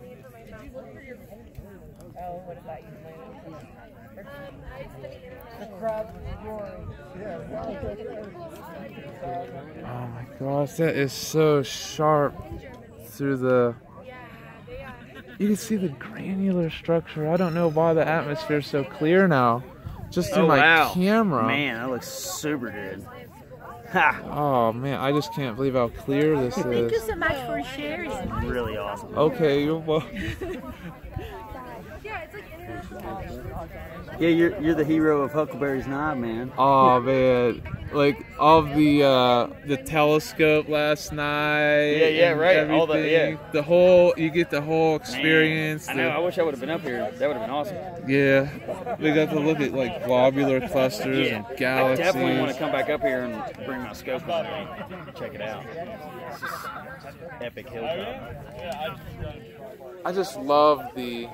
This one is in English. need for my master's. Oh, what about you, Luna? I studied international. The crowd's roaring. Oh my gosh, that is so sharp through the... You can see the granular structure. I don't know why the atmosphere's so clear now. Just through my camera. Man, that looks super good. Ha. Oh man, I just can't believe how clear this is. Thank you so much for sharing. Really awesome. Okay, you're welcome. Yeah, you're the hero of Huckleberry's Knob, man. Oh man, like of the telescope last night. Yeah, yeah, right. All the the whole you get the whole experience. Man, I know. I wish I would have been up here. That would have been awesome. Yeah, we got to look at like globular clusters and galaxies. I definitely want to come back up here and bring my scope with me. Check it out. This is epic hilltop. I just love the.